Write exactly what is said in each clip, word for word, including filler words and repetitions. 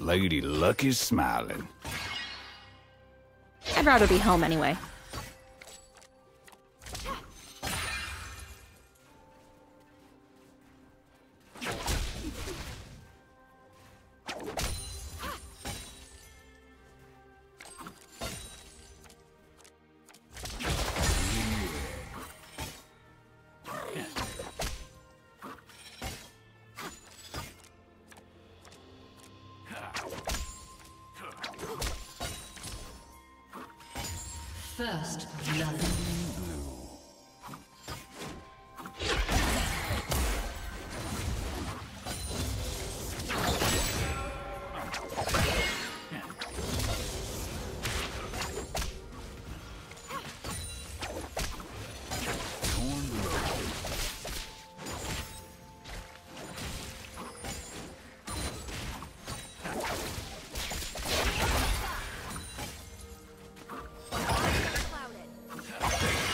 Lady Luck is smiling. I'd rather be home anyway. First love. Okay.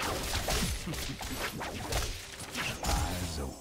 Eyes open.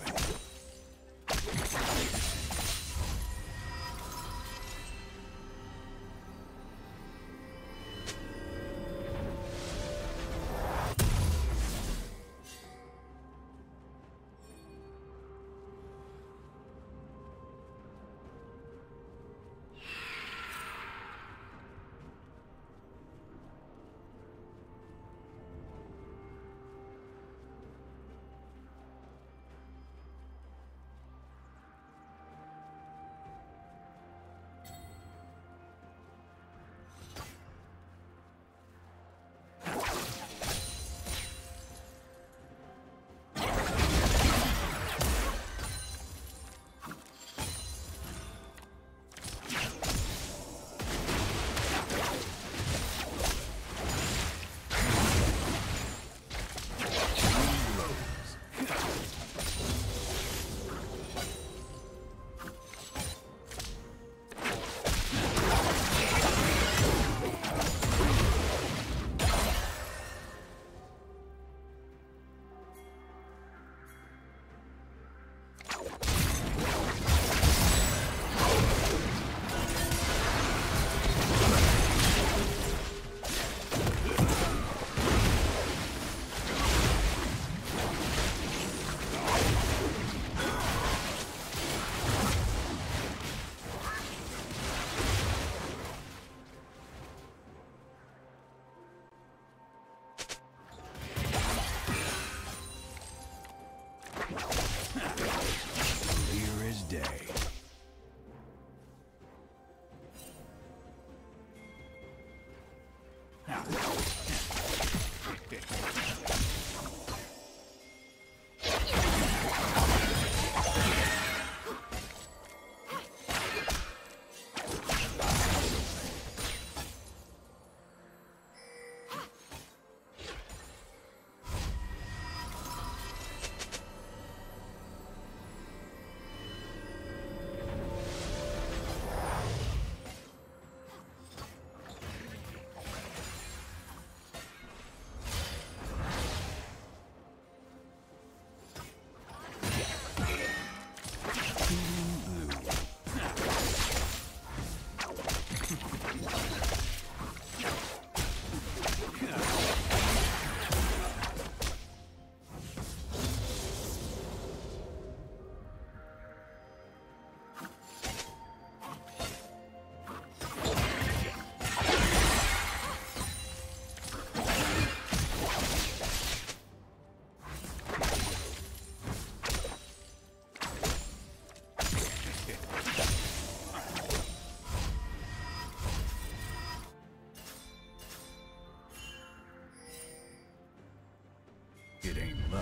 It ain't luck,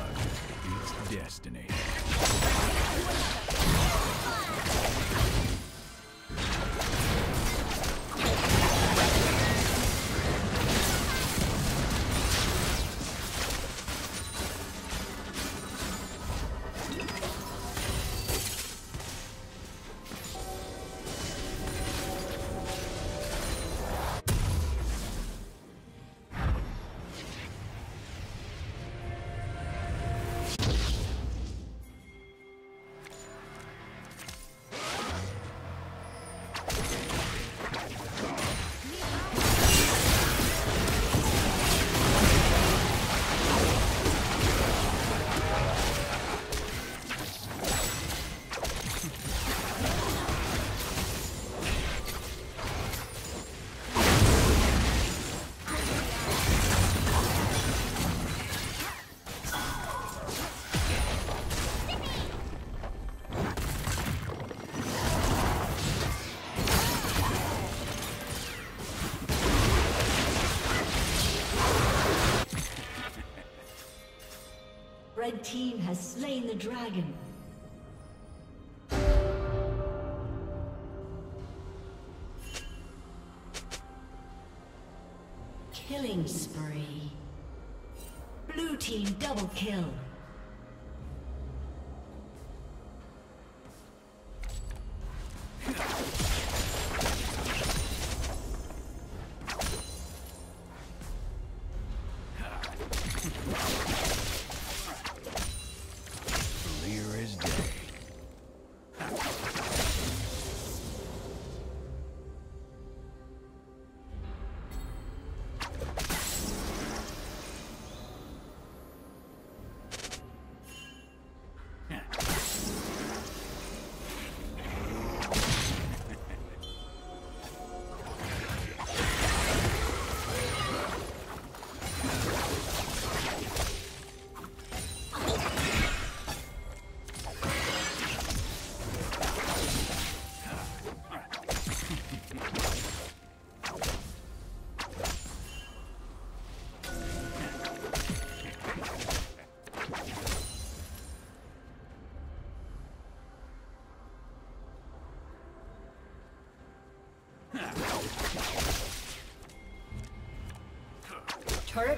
it's destiny. Red team has slain the dragon. Killing spree. Blue team double kill. Turret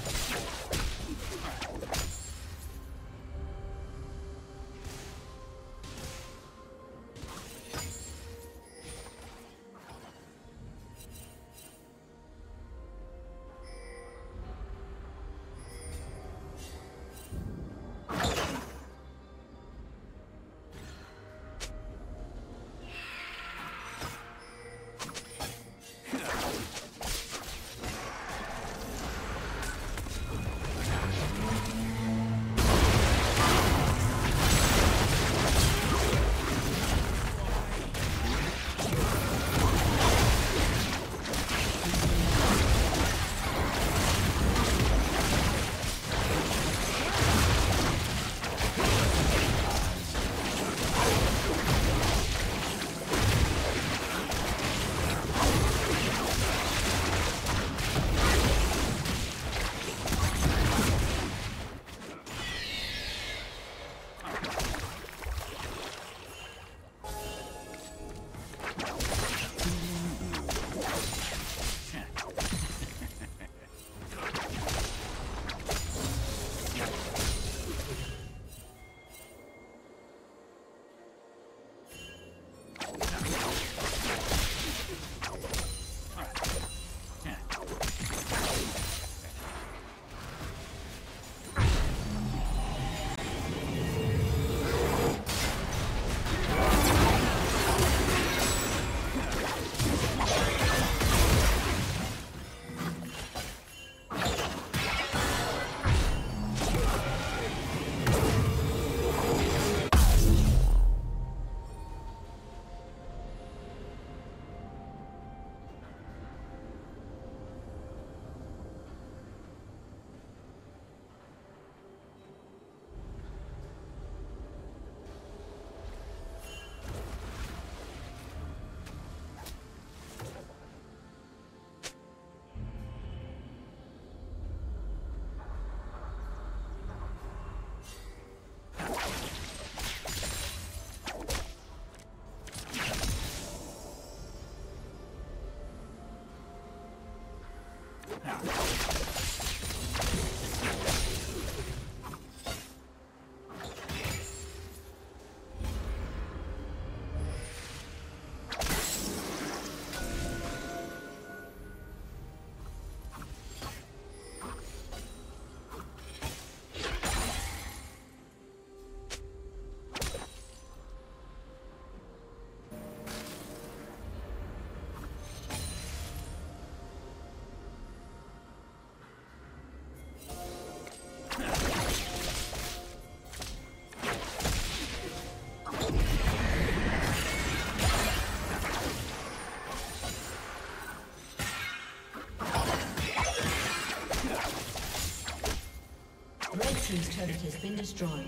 His turret has been destroyed.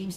team's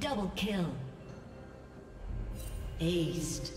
double kill. Aced.